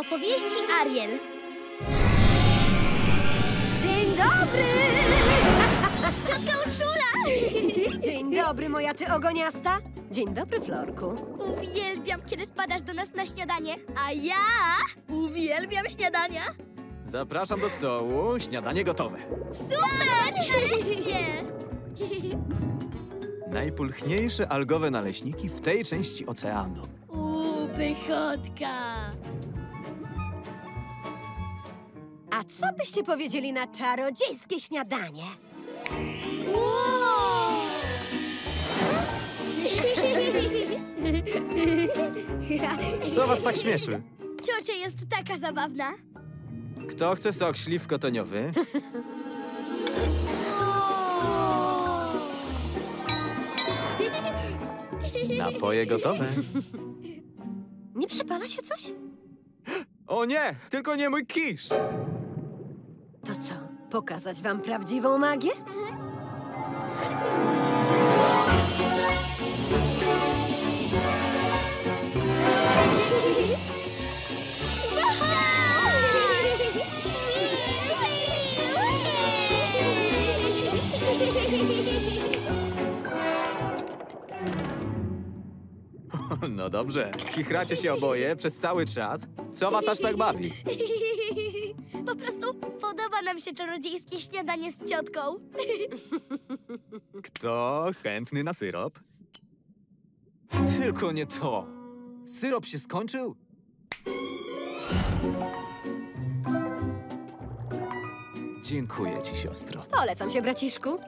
Opowieści Ariel. Dzień dobry! Ciotka Urszula! Dzień dobry, moja ty ogoniasta. Dzień dobry, Florku. Uwielbiam, kiedy wpadasz do nas na śniadanie, a ja uwielbiam śniadania. Zapraszam do stołu, śniadanie gotowe. Super! Nareszcie! Najpulchniejsze algowe naleśniki w tej części oceanu. Pychotka! A co byście powiedzieli na czarodziejskie śniadanie? Wow! Co was tak śmieszy? Ciocia jest taka zabawna. Kto chce sok śliwkotoniowy? Napoje gotowe. Nie przypala się coś? O nie! Tylko nie mój kisz! To co? Pokazać wam prawdziwą magię? No dobrze, chichracie się oboje przez cały czas. Co was aż tak bawi? Po prostu podoba nam się czarodziejskie śniadanie z ciotką. Kto chętny na syrop? Tylko nie to. Syrop się skończył? Dziękuję ci, siostro. Polecam się, braciszku.